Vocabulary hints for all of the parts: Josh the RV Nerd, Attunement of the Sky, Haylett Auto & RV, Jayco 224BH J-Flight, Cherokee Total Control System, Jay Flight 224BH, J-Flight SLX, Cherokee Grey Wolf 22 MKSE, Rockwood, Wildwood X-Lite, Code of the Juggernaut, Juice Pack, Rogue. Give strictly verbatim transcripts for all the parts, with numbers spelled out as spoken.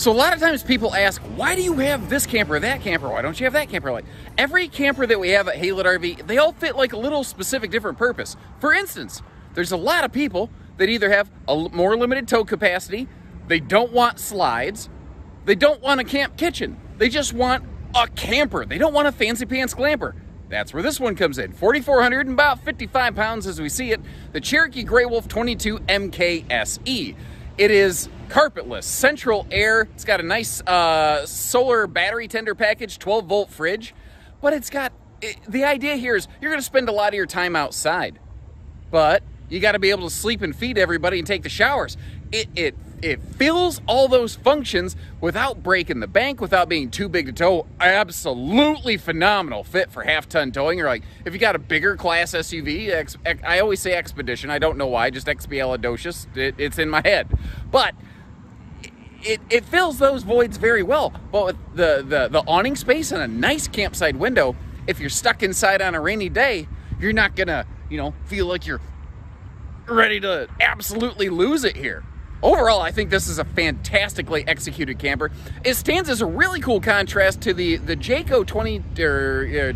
So a lot of times people ask, why do you have this camper, that camper? Why don't you have that camper? Like every camper that we have at Haylett R V, they all fit like a little specific different purpose. For instance, there's a lot of people that either have a more limited tow capacity, they don't want slides, they don't want a camp kitchen, they just want a camper. They don't want a fancy pants glamper. That's where this one comes in. forty-four hundred and about fifty-five pounds as we see it. The Cherokee Grey Wolf twenty-two M K S E. It is carpetless, central air. It's got a nice uh, solar battery tender package, twelve volt fridge, but it's got, it, the idea here is you're gonna spend a lot of your time outside, but you gotta be able to sleep and feed everybody and take the showers. It, it, it fills all those functions without breaking the bank, without being too big to tow. Absolutely phenomenal fit for half ton towing, or like if you got a bigger class S U V, ex, ex, I always say Expedition, I don't know why, just Expedition, it, it's in my head. But it, it fills those voids very well. But with the, the, the awning space and a nice campsite window, if you're stuck inside on a rainy day, you're not gonna, you know, feel like you're ready to absolutely lose it here. Overall, I think this is a fantastically executed camper. It stands as a really cool contrast to the, the Jayco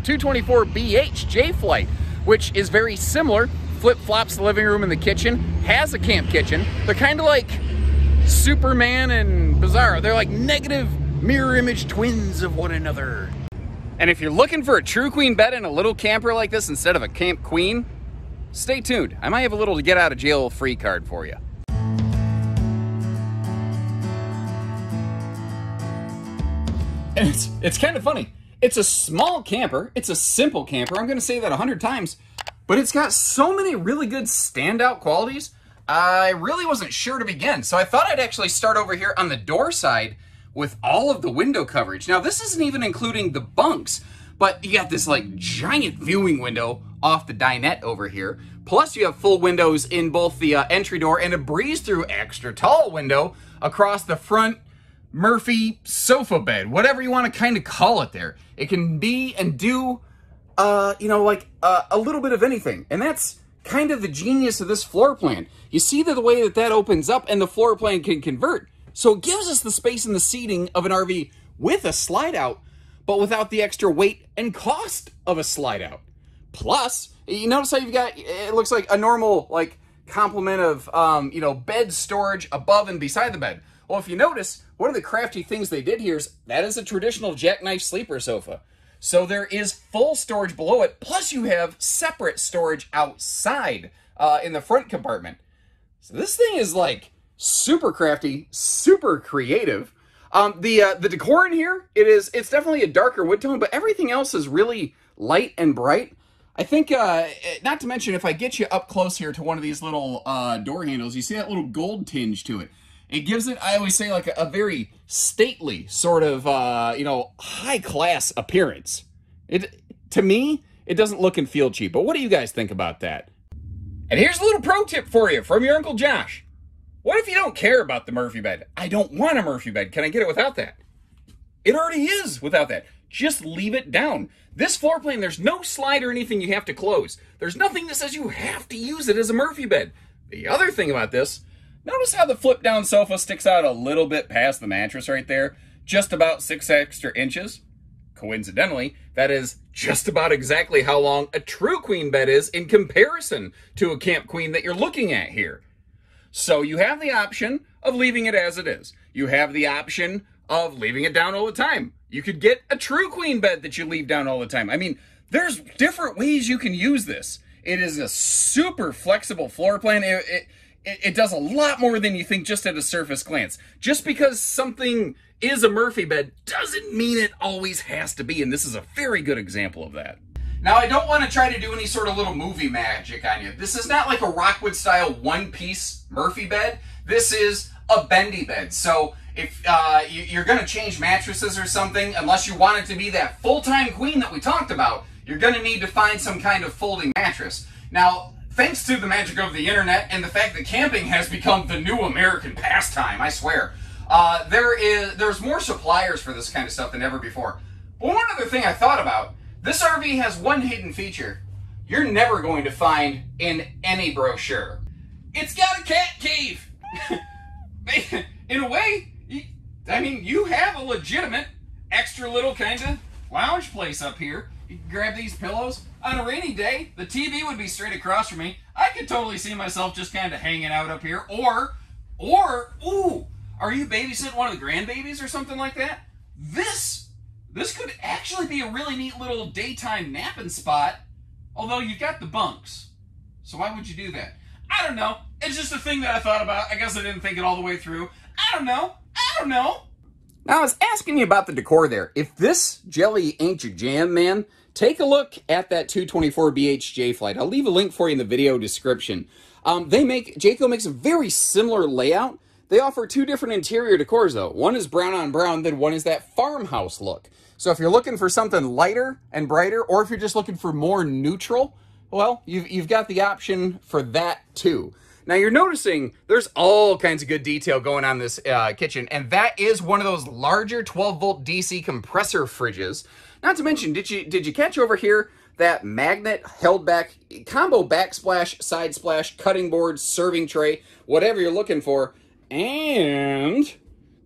two twenty-four B H J-Flight, which is very similar. Flip-flops the living room and the kitchen, has a camp kitchen. They're kind of like Superman and Bizarro. They're like negative mirror image twins of one another. And if you're looking for a true queen bed in a little camper like this instead of a camp queen, stay tuned. I might have a little to get out of jail free card for you. And it's, it's kind of funny. It's a small camper. It's a simple camper. I'm going to say that a hundred times, but it's got so many really good standout qualities. I really wasn't sure to begin. So I thought I'd actually start over here on the door side with all of the window coverage. Now this isn't even including the bunks, but you got this like giant viewing window off the dinette over here. Plus you have full windows in both the uh, entry door and a breeze through extra tall window across the front Murphy sofa bed, whatever you want to kind of call it there. It can be and do, uh, you know, like uh, a little bit of anything. And that's kind of the genius of this floor plan. You see that the way that that opens up and the floor plan can convert. So it gives us the space and the seating of an R V with a slide out, but without the extra weight and cost of a slide out. Plus, you notice how you've got, it looks like a normal, like complement of, um, you know, bed storage above and beside the bed. Well, if you notice, one of the crafty things they did here is that is a traditional jackknife sleeper sofa. So there is full storage below it, plus you have separate storage outside uh, in the front compartment. So this thing is like super crafty, super creative. Um, the uh, the decor in here, it is it's definitely a darker wood tone, but everything else is really light and bright. I think, uh, not to mention, if I get you up close here to one of these little uh, door handles, you see that little gold tinge to it. It gives it, I always say, like a, a very stately sort of, uh, you know, high-class appearance. It, to me, it doesn't look and feel cheap, but what do you guys think about that? And here's a little pro tip for you from your Uncle Josh. What if you don't care about the Murphy bed? I don't want a Murphy bed. Can I get it without that? It already is without that. Just leave it down. This floor plan, there's no slide or anything you have to close. There's nothing that says you have to use it as a Murphy bed. The other thing about this, notice how the flip down sofa sticks out a little bit past the mattress right there, just about six extra inches. Coincidentally, that is just about exactly how long a true queen bed is in comparison to a camp queen that you're looking at here. So you have the option of leaving it as it is. You have the option of leaving it down all the time. You could get a true queen bed that you leave down all the time. I mean, there's different ways you can use this. It is a super flexible floor plan. It, it, It does a lot more than you think just at a surface glance. Just because something is a Murphy bed doesn't mean it always has to be, and this is a very good example of that. Now, I don't want to try to do any sort of little movie magic on you. This is not like a Rockwood-style one-piece Murphy bed. This is a bendy bed. So if uh, you're going to change mattresses or something, unless you want it to be that full-time queen that we talked about, you're going to need to find some kind of folding mattress. Now, thanks to the magic of the internet and the fact that camping has become the new American pastime, I swear. Uh, there is, there's more suppliers for this kind of stuff than ever before. But one other thing I thought about, this R V has one hidden feature you're never going to find in any brochure. It's got a cat cave! In a way, I mean, mean, you have a legitimate extra little kind of lounge place up here. You can grab these pillows. On a rainy day, the T V would be straight across from me. I could totally see myself just kind of hanging out up here. Or, or, ooh, are you babysitting one of the grandbabies or something like that? This, this could actually be a really neat little daytime napping spot. Although you've got the bunks. So why would you do that? I don't know. It's just a thing that I thought about. I guess I didn't think it all the way through. I don't know. I don't know. Now, I was asking you about the decor there. If this jelly ain't your jam, man, take a look at that two twenty-four B H J-Flight. I'll leave a link for you in the video description. Um, they make, Jayco makes a very similar layout. They offer two different interior decors, though. One is brown on brown, then one is that farmhouse look. So if you're looking for something lighter and brighter, or if you're just looking for more neutral, well, you've, you've got the option for that, too. Now, you're noticing there's all kinds of good detail going on this uh, kitchen, and that is one of those larger twelve volt D C compressor fridges. Not to mention, did you, did you catch over here that magnet held back, combo backsplash, side splash, cutting board, serving tray, whatever you're looking for. And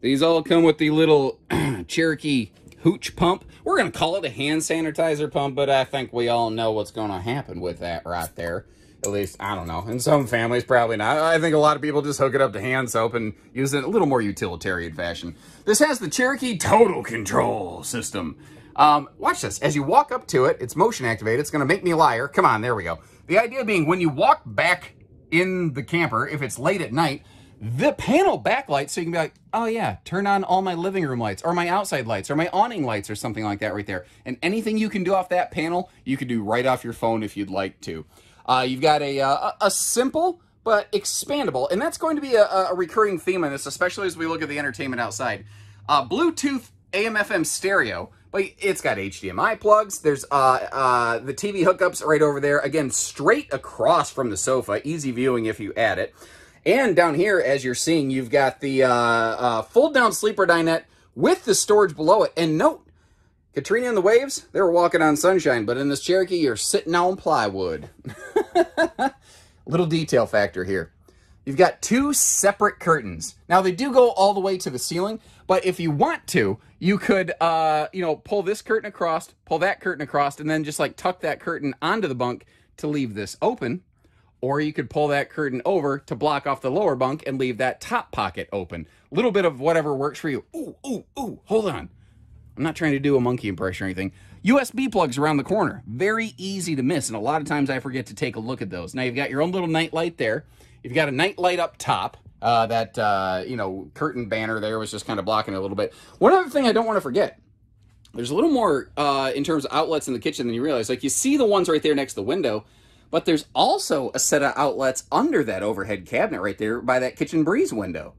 these all come with the little Cherokee hooch pump. We're going to call it a hand sanitizer pump, but I think we all know what's going to happen with that right there. At least, I don't know. In some families, probably not. I think a lot of people just hook it up to hand soap and use it in a little more utilitarian fashion. This has the Cherokee Total Control System. Um, watch this. As you walk up to it, it's motion activated. It's going to make me a liar. Come on, there we go. The idea being when you walk back in the camper, if it's late at night, the panel backlight, so you can be like, oh yeah, turn on all my living room lights or my outside lights or my awning lights or something like that right there. And anything you can do off that panel, you can do right off your phone if you'd like to. Uh, you've got a, uh, a simple but expandable, and that's going to be a, a recurring theme in this, especially as we look at the entertainment outside. Uh, Bluetooth A M F M stereo, but it's got H D M I plugs. There's uh, uh, the T V hookups right over there. Again, straight across from the sofa, easy viewing if you add it. And down here, as you're seeing, you've got the uh, uh, fold-down sleeper dinette with the storage below it. And note, Katrina and the waves, they were walking on sunshine, but in this Cherokee, you're sitting on plywood. Little detail factor here. You've got two separate curtains. Now, they do go all the way to the ceiling, but if you want to, you could, uh, you know, pull this curtain across, pull that curtain across, and then just, like, tuck that curtain onto the bunk to leave this open. Or you could pull that curtain over to block off the lower bunk and leave that top pocket open. A little bit of whatever works for you. Ooh, ooh, ooh, hold on. I'm not trying to do a monkey impression or anything. U S B plugs around the corner. Very easy to miss, and a lot of times I forget to take a look at those. Now, you've got your own little night light there. You've got a night light up top. Uh, that, uh, you know, curtain banner there was just kind of blocking it a little bit. One other thing I don't want to forget. There's a little more uh, in terms of outlets in the kitchen than you realize. Like, you see the ones right there next to the window. But there's also a set of outlets under that overhead cabinet right there by that kitchen breeze window.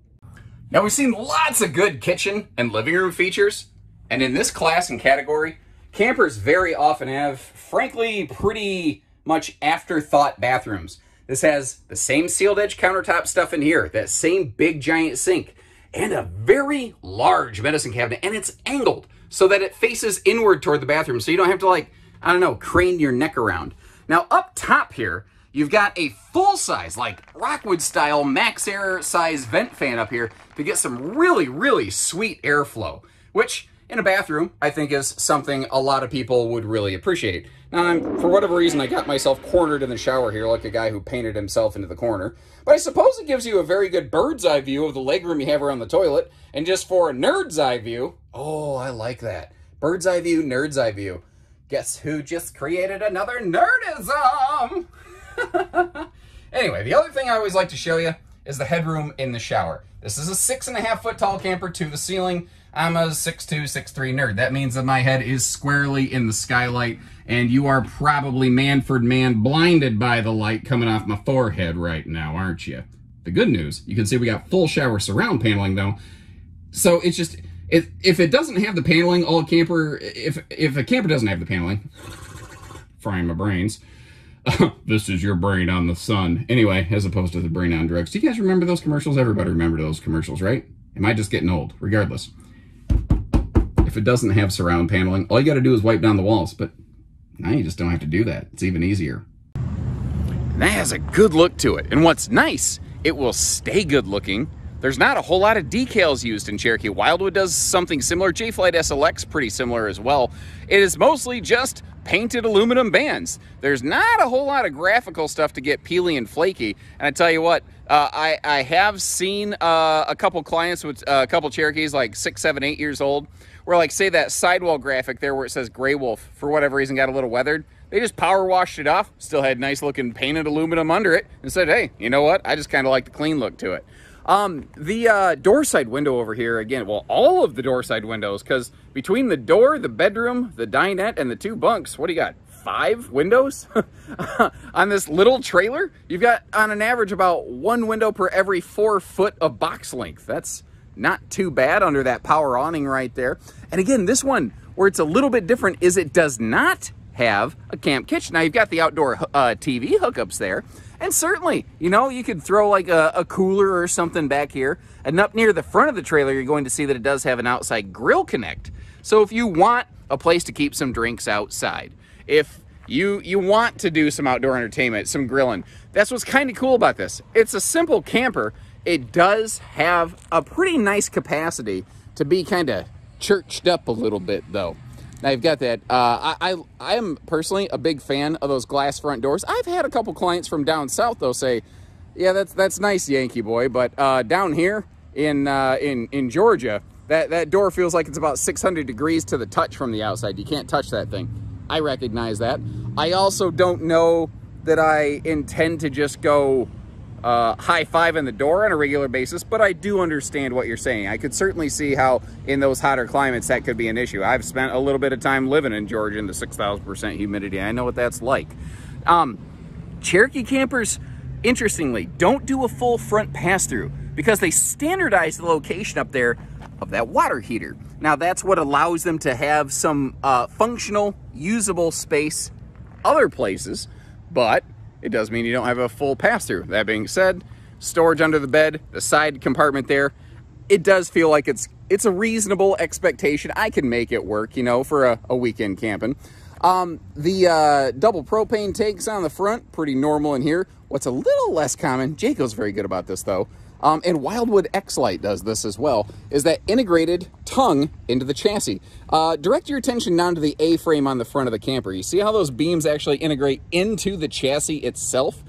Now, we've seen lots of good kitchen and living room features. And in this class and category, campers very often have, frankly, pretty much afterthought bathrooms. This has the same sealed edge countertop stuff in here, that same big giant sink, and a very large medicine cabinet. And it's angled so that it faces inward toward the bathroom. So you don't have to, like, I don't know, crane your neck around. Now, up top here, you've got a full-size, like Rockwood-style, max-air-size vent fan up here to get some really, really sweet airflow, which, in a bathroom, I think is something a lot of people would really appreciate. Now, I'm, for whatever reason, I got myself cornered in the shower here like a guy who painted himself into the corner. But I suppose it gives you a very good bird's-eye view of the legroom you have around the toilet. And just for a nerd's-eye view, oh, I like that. Bird's-eye view, nerd's-eye view. Guess who just created another nerdism? Anyway, the other thing I always like to show you is the headroom in the shower. This is a six and a half foot tall camper to the ceiling. I'm a six two, six three nerd. That means that my head is squarely in the skylight, and you are probably Manford man blinded by the light coming off my forehead right now, aren't you? The good news, you can see we got full shower surround paneling though. So it's just, If, if it doesn't have the paneling, all camper, if, if a camper doesn't have the paneling, frying my brains, this is your brain on the sun. Anyway, as opposed to the brain on drugs. Do you guys remember those commercials? Everybody remember those commercials, right? Am I just getting old? Regardless. If it doesn't have surround paneling, all you got to do is wipe down the walls. But now you just don't have to do that. It's even easier. And that has a good look to it. And what's nice, it will stay good looking There's not a whole lot of decals used in Cherokee. Wildwood does something similar. J-Flight S L X, pretty similar as well. It is mostly just painted aluminum bands. There's not a whole lot of graphical stuff to get peely and flaky. And I tell you what, uh, I, I have seen uh, a couple clients with uh, a couple Cherokees, like six, seven, eight years old, where like say that sidewall graphic there where it says Grey Wolf, for whatever reason got a little weathered. They just power washed it off, still had nice looking painted aluminum under it, and said, hey, you know what? I just kind of like the clean look to it. Um, the uh, door side window over here, again, well, all of the door side windows, because between the door, the bedroom, the dinette, and the two bunks, what do you got? Five windows on this little trailer? You've got, on an average, about one window per every four foot of box length. That's not too bad under that power awning right there. And again, this one, where it's a little bit different, is it does not have a camp kitchen. Now, you've got the outdoor uh, T V hookups there. And certainly, you know, you could throw like a, a cooler or something back here. And up near the front of the trailer, you're going to see that it does have an outside grill connect. So if you want a place to keep some drinks outside, if you you want to do some outdoor entertainment, some grilling, that's what's kind of cool about this. It's a simple camper. It does have a pretty nice capacity to be kind of churched up a little bit, though. Now you've got that. Uh, I, I I am personally a big fan of those glass front doors. I've had a couple clients from down south though say, "Yeah, that's that's nice, Yankee boy," but uh, down here in uh, in in Georgia, that that door feels like it's about six hundred degrees to the touch from the outside. You can't touch that thing. I recognize that. I also don't know that I intend to just go uh, high five in the door on a regular basis, but I do understand what you're saying. I could certainly see how in those hotter climates that could be an issue. I've spent a little bit of time living in Georgia in the six thousand percent humidity. I know what that's like. Um, Cherokee campers, interestingly, don't do a full front pass-through because they standardize the location up there of that water heater. Now that's what allows them to have some uh, functional, usable space other places, but it does mean you don't have a full pass-through. That being said, storage under the bed, the side compartment there, it does feel like it's it's a reasonable expectation. I can make it work, you know, for a, a weekend camping. Um, the uh, double propane tanks on the front, pretty normal in here. What's a little less common, Jayco's very good about this though, um, and Wildwood X-Lite does this as well, is that integrated tongue into the chassis. Uh, direct your attention down to the A-frame on the front of the camper. You see how those beams actually integrate into the chassis itself?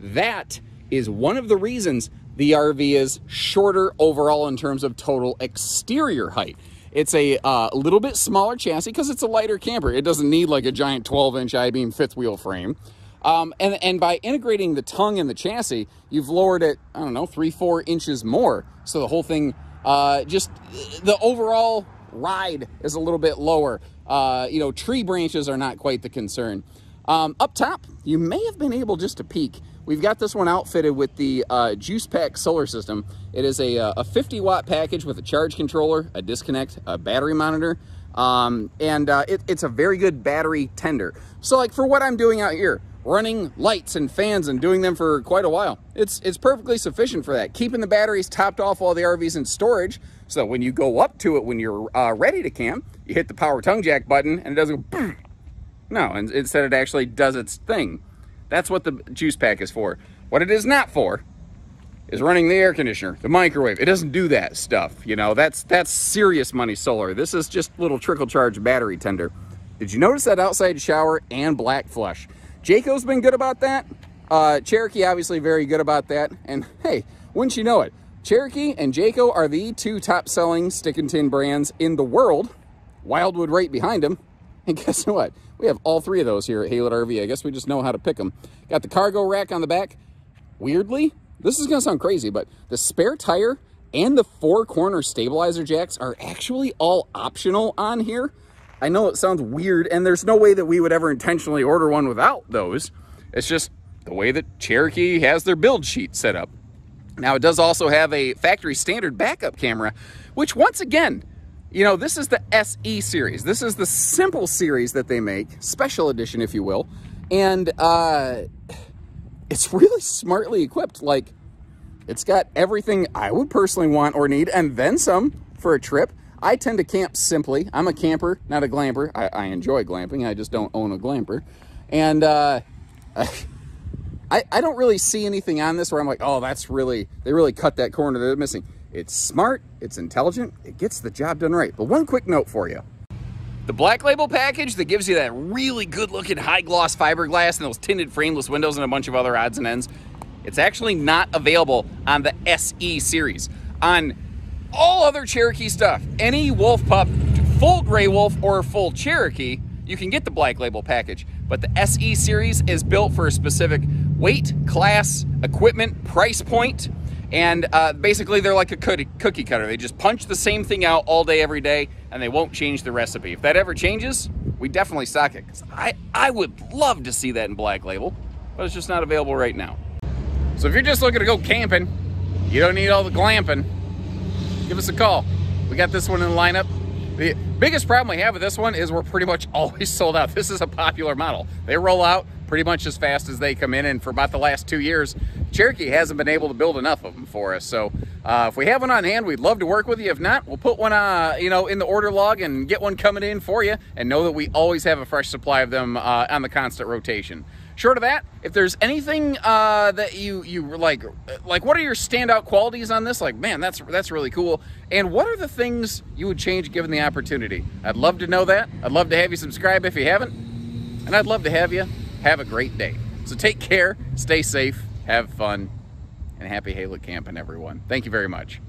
That is one of the reasons the R V is shorter overall in terms of total exterior height. It's a uh, little bit smaller chassis because it's a lighter camper. It doesn't need like a giant twelve inch I-beam fifth wheel frame. Um, and, and by integrating the tongue in the chassis, you've lowered it, I don't know, three, four inches more. So the whole thing, uh, just the overall ride is a little bit lower. Uh, you know, tree branches are not quite the concern. Um, up top, you may have been able just to peek. We've got this one outfitted with the uh, Juice Pack solar system. It is a, a fifty watt package with a charge controller, a disconnect, a battery monitor, um, and uh, it, it's a very good battery tender. So like for what I'm doing out here, running lights and fans and doing them for quite a while, It's it's perfectly sufficient for that. Keeping the batteries topped off while the R V's in storage, so that when you go up to it when you're uh, ready to camp, you hit the power tongue jack button and it doesn't go, no, and instead it actually does its thing. That's what the Juice Pack is for. What it is not for is running the air conditioner, the microwave. It doesn't do that stuff, you know. That's that's serious money solar. This is just little trickle charge battery tender. Did you notice that outside shower and black flush? Jayco's been good about that. Uh, Cherokee, obviously, very good about that. And hey, wouldn't you know it? Cherokee and Jayco are the two top-selling stick-and-tin brands in the world. Wildwood right behind them. And guess what? We have all three of those here at Haylett R V. I guess we just know how to pick them. Got the cargo rack on the back. Weirdly, this is going to sound crazy, but the spare tire and the four-corner stabilizer jacks are actually all optional on here. I know it sounds weird, and there's no way that we would ever intentionally order one without those. It's just the way that Cherokee has their build sheet set up. Now, it does also have a factory standard backup camera, which once again, you know, this is the S E series. This is the simple series that they make, special edition, if you will. And uh, it's really smartly equipped. Like, it's got everything I would personally want or need, and then some for a trip. I tend to camp simply. I'm a camper, not a glamper. I, I enjoy glamping. I just don't own a glamper. And uh, I, I don't really see anything on this where I'm like, oh, that's really, they really cut that corner. They're missing. It's smart, it's intelligent, it gets the job done right. But one quick note for you. The Black Label package that gives you that really good looking high gloss fiberglass and those tinted frameless windows and a bunch of other odds and ends, it's actually not available on the S E series. On all other Cherokee stuff, any Wolf Pup, full Grey Wolf or full Cherokee, you can get the Black Label package. But the S E series is built for a specific weight, class, equipment, price point, and uh, basically they're like a cookie cutter. They just punch the same thing out all day, every day, and they won't change the recipe. If that ever changes, we definitely stock it. I, I would love to see that in Black Label, but it's just not available right now. So if you're just looking to go camping, you don't need all the glamping, give us a call. We got this one in the lineup. The biggest problem we have with this one is we're pretty much always sold out. This is a popular model. They roll out pretty much as fast as they come in, and for about the last two years, Cherokee hasn't been able to build enough of them for us. So uh, if we have one on hand, we'd love to work with you. If not, we'll put one uh, you know, in the order log and get one coming in for you, and know that we always have a fresh supply of them uh, on the constant rotation. Short of that, if there's anything uh, that you you like, like what are your standout qualities on this? Like, man, that's that's really cool. And what are the things you would change given the opportunity? I'd love to know that. I'd love to have you subscribe if you haven't. And I'd love to have you have a great day. So take care, stay safe, have fun, and happy Haylett camping, everyone. Thank you very much.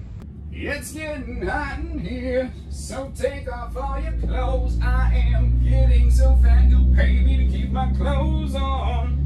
It's getting hot in here, so take off all your clothes. I am getting so fat, you'll pay me to keep my clothes on.